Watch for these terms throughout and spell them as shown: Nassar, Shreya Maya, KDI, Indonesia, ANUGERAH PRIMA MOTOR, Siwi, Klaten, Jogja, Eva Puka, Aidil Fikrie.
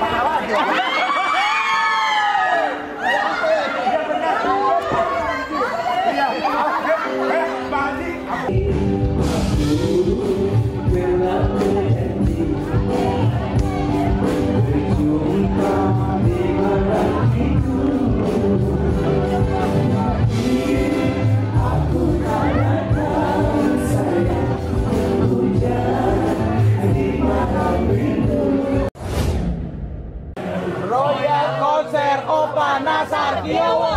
pahala aja. Nassar Diawa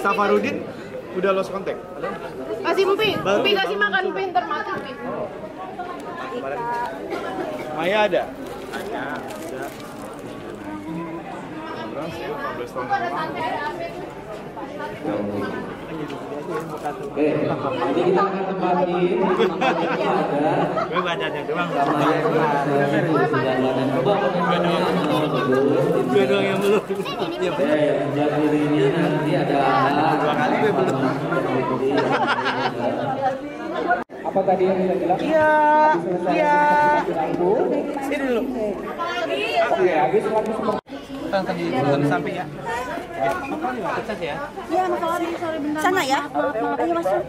Safarudin udah lost kontak. Kasih Mupi, Mupi kasih makan Mupi, ntar mati Mupi. Maya ada? Ada. Oke, jadi kita akan tempatin gue bacanya doang gue doang yang belum dan dirinya nanti ada dua kali gue belum apa tadi yang kita bilang? Iya ini dulu aku ya, habis belum sampai ya. Sukses ya. Iya, masalah ini sore bentar. Sana ya. Makanya masuk.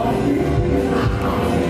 Sorry.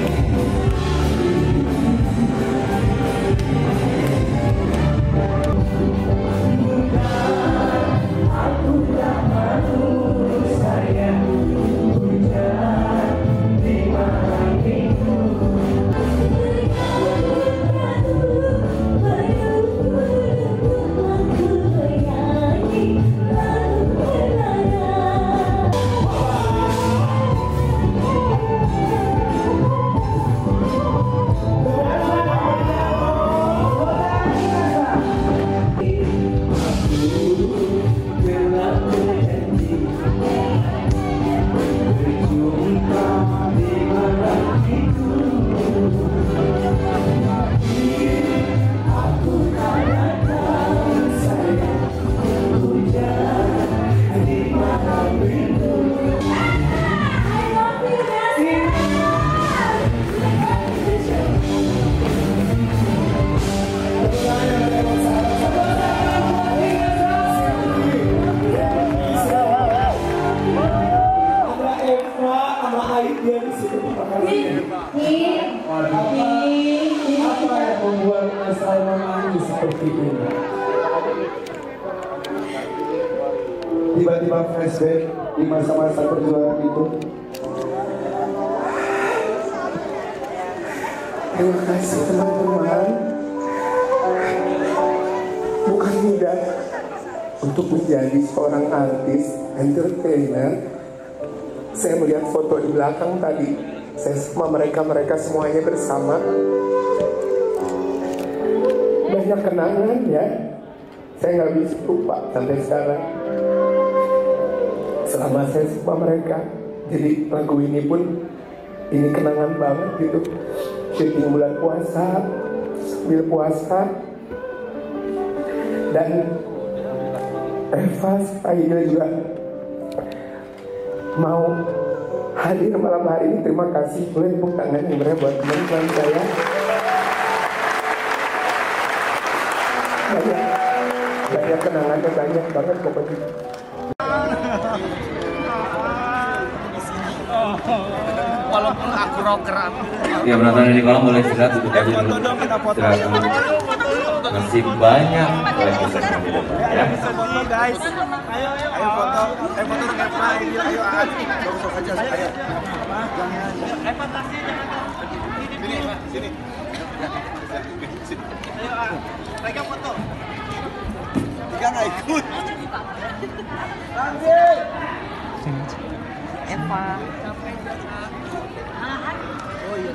tiba-tiba flashback di masa-masa perjuangan itu. Terima kasih teman-teman. Bukan mudah untuk menjadi seorang artis, entertainer. Saya melihat foto di belakang tadi, saya sama mereka semuanya bersama. Banyak kenangan ya, saya nggak bisa lupa sampai sekarang. Selama saya sama mereka, jadi lagu ini pun ini kenangan banget gitu. Jadi bulan puasa, sambil puasa, dan Eva Aidil juga mau hadir malam hari ini. Terima kasih, boleh tepuk tangan yang benar buat teman-teman saya. Banyak kenangannya, banyak banget pokoknya. Walaupun aku rokeran. Ya penonton di kolom boleh silat untuk duduk dulu. Masih banyak lagi sesi di depan ya. Guys, ayo foto, ayo foto aja saya. Sini. Ayo, mereka foto. Tiga nggak ikut. Eva. Oh iya.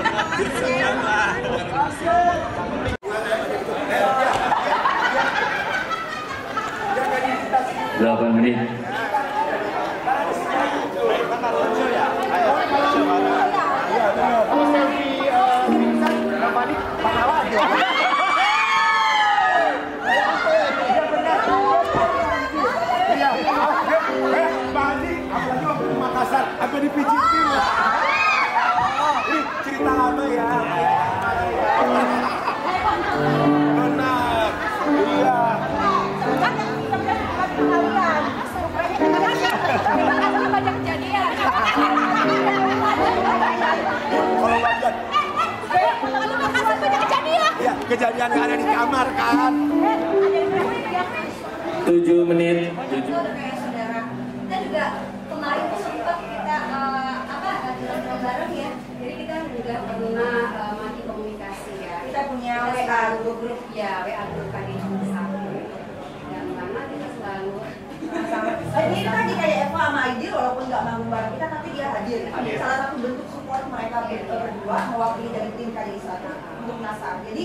Berapa menit? Apa dipijitin? Ih, cerita lama ya. Enak. Iya. Bukan banyak kejadian. Kalau wajar. Ya, kejadian yang ada di kamar kan. 7 menit. Saudara. Kita juga kemarin bareng ya, jadi kita juga pernah mati komunikasi ya. Kita punya WA grup KDI bersama, yang mana kita selalu bersama. Jadi itu tadi kayak Eva sama Aidil, walaupun nggak bangun bareng kita, tapi dia hadir. Salah satu bentuk support mereka berdua mewakili dari tim KDI sana untuk Nassar. Jadi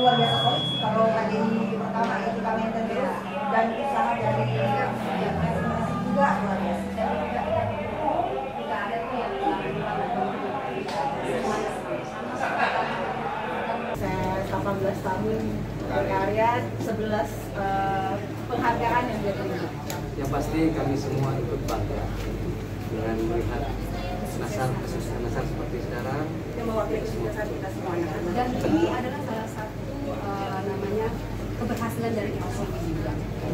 luar biasa solid kalau KDI pertama ya, kita maintain terus dan usaha dari masing-masing juga luar biasa. Saya 18 tahun berkarya, 11 penghargaan yang diterima. Yang pasti kami semua ikut bangga dengan melihat Nassar seperti sekarang. Yang mewakili Nassar kita semuanya. Dan ini adalah salah satu namanya keberhasilan dari Nassar juga.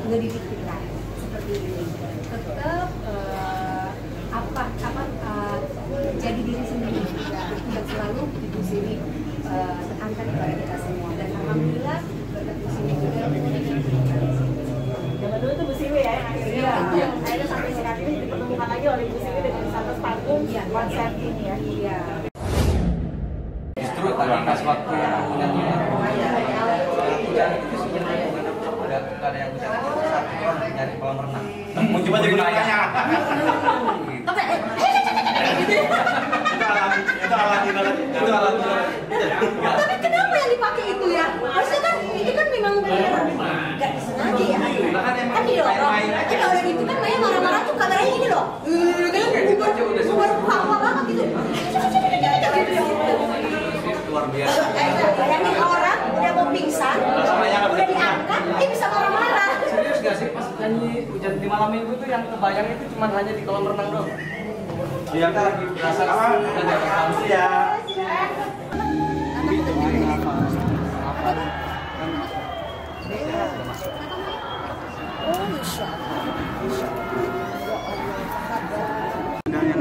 Ngedidik kita seperti ini. Tetap jadi diri sendiri, tidak selalu di sini tekankan kepada kita semua, dan alhamdulillah berkat di sini juga. Zaman dulu itu Bu Siwi ya, akhirnya sampai sekarang ini dipertemukan lagi oleh Bu Siwi dengan satu panggung konsep ini ya. Iya. Justru tadi pas waktu itu sebenarnya ada yang bisa satu nyari kolam renang. Mau coba jadi nanya. Tapi kenapa yang dipakai itu ya? Maksudnya kan ini kan memang nggak disengaja ya. Kan didorong. Kan orang itu kan banyak marah-marah tuh kameranya gini loh. Bukan apa-apa banget gitu. Bayangin orang udah mau pingsan, udah diangkat, dia bisa marah-marah. Serius nggak sih pas nyanyi Hujan di Malam Minggu tuh yang kebayang itu cuma hanya di kolam renang doang. Iya, kita lagi berasa sama dengan kamu ya. Yang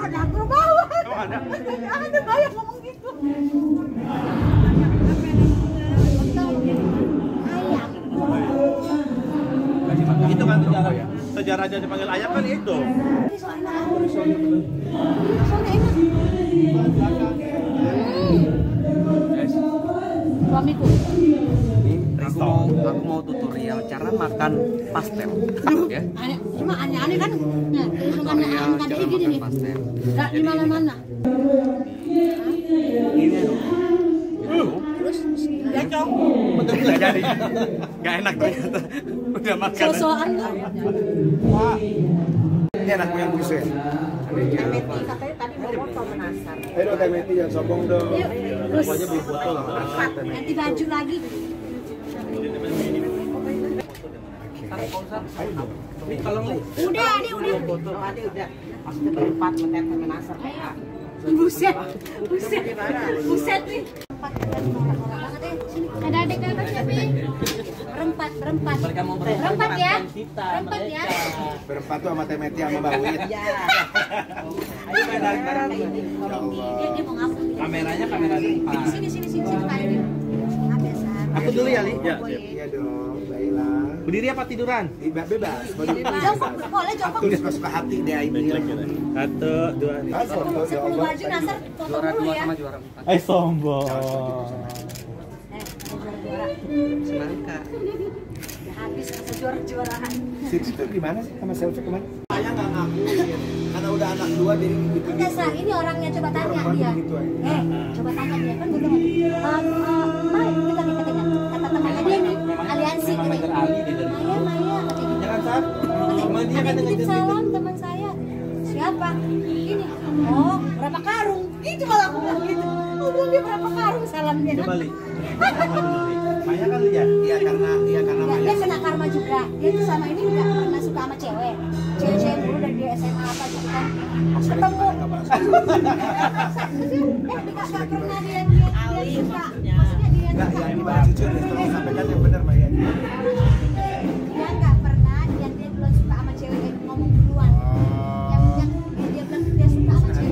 agak berubah. Oh, ada. Ada banyak ngomong gitu. Itu kan sejarah ya. Sejarahnya dipanggil ayah kan itu. Soalnya enak. Suamiku. Aku mau tutorial cara makan pastel. Ya. Cuma aneh-aneh kan. Nah, aneh-aneh tadi gini nih. Enggak di mana-mana. Ini loh. Terus gacong. Betul enggak jadi. Enggak enak ternyata. Udah makan. Sosokan kan. Wah. Ini anakku yang buset. Meti katanya tadi mau foto Nassar. Ayo dong Meti jangan sombong dong. Terus ganti baju lagi. Udah, ini udah. Maksudnya tempat meter ke Nassar. Buset, buset, buset nih. Ada adik kakak siapa? Berempat, berempat. Berempat ya? Berempat ya? Berempat tuh sama Temeti sama Mbak Wit. Iya. Dia mau ngapain? Kameranya kamera depan. Sini, Pak Aidil. Aku dulu ya, Li? Iya dong, baiklah. Berdiri apa tiduran? Bebas. Boleh jongkok. Tulis suka hati deh ini. 1, 2, 3. Sebelum baju Nassar foto dulu ya. Sombong. Senang kak. Ya habis masa juara-juaraan. Situ tuh gimana sih sama selfie kemana? Saya nggak ngaku, karena udah anak 2 jadi gitu. Udah sah, ini orangnya coba tanya dia. Coba tanya dia kan gue kita diketiknya. Kata temannya dia nih, aliansi ini. Maya, kata gitu. Ada titip salam teman saya. Siapa? Ini. Oh, berapa karung? Gitu kalau aku bilang gitu. Aku bilang dia berapa karung salamnya. Kembali. Maya kan ya? Iya karena Maya. Dia kena karma juga. Dia tuh sama ini nggak pernah suka sama cewek. Cewek dulu dari dia SMA apa gitu kan. Ketemu. Nggak pernah dia suka. Maksudnya dia nggak pernah. Sampaikan yang benar Maya. Dia nggak pernah dan dia belum suka sama cewek yang ngomong duluan. Yang dia bilang dia suka sama cewek.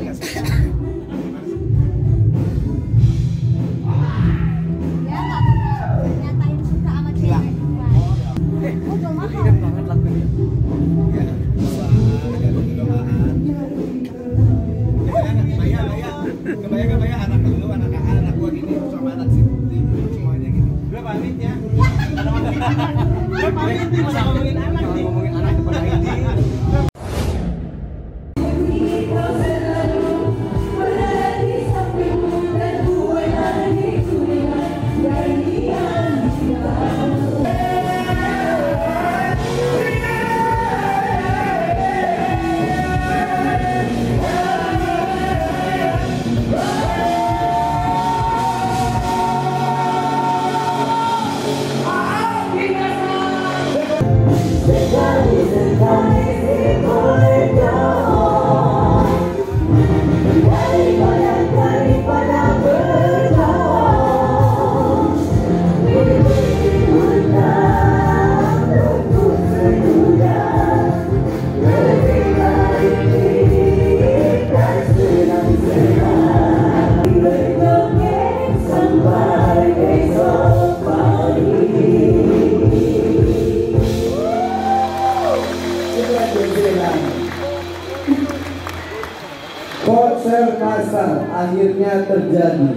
Konser Nassar akhirnya terjadi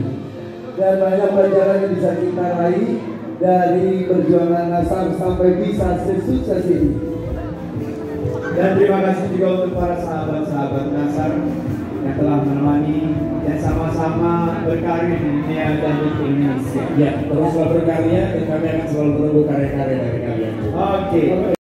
dan banyak pelajaran yang bisa kita raih dari perjuangan Nassar sampai bisa sesukses ini. Dan terima kasih juga untuk para sahabat-sahabat Nassar yang telah menemani dan sama-sama berkarya di dunia dan di Indonesia. Ya, teruslah berkarya dan kami akan selalu menunggu karya-karya dari kalian. Oke.